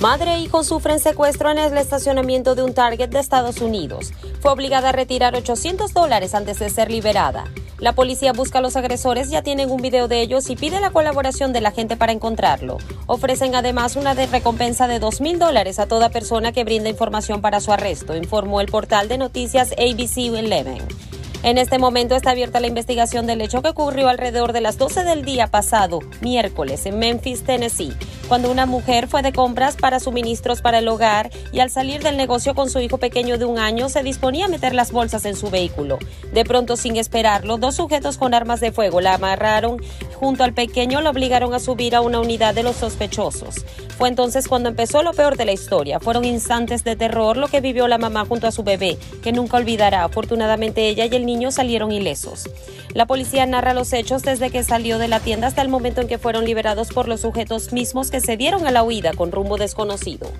Madre e hijo sufren secuestro en el estacionamiento de un Target de Estados Unidos. Fue obligada a retirar $800 antes de ser liberada. La policía busca a los agresores, ya tienen un video de ellos y pide la colaboración de la gente para encontrarlo. Ofrecen además una recompensa de $2,000 a toda persona que brinda información para su arresto, informó el portal de noticias ABC 11. En este momento está abierta la investigación del hecho que ocurrió alrededor de las 12 del día pasado, miércoles, en Memphis, Tennessee, cuando una mujer fue de compras para suministros para el hogar y al salir del negocio con su hijo pequeño de 1 año se disponía a meter las bolsas en su vehículo. De pronto, sin esperarlo, 2 sujetos con armas de fuego la amarraron junto al pequeño, lo obligaron a subir a una unidad de los sospechosos. Fue entonces cuando empezó lo peor de la historia. Fueron instantes de terror lo que vivió la mamá junto a su bebé, que nunca olvidará. Afortunadamente, ella y el niños salieron ilesos. La policía narra los hechos desde que salió de la tienda hasta el momento en que fueron liberados por los sujetos mismos que se dieron a la huida con rumbo desconocido.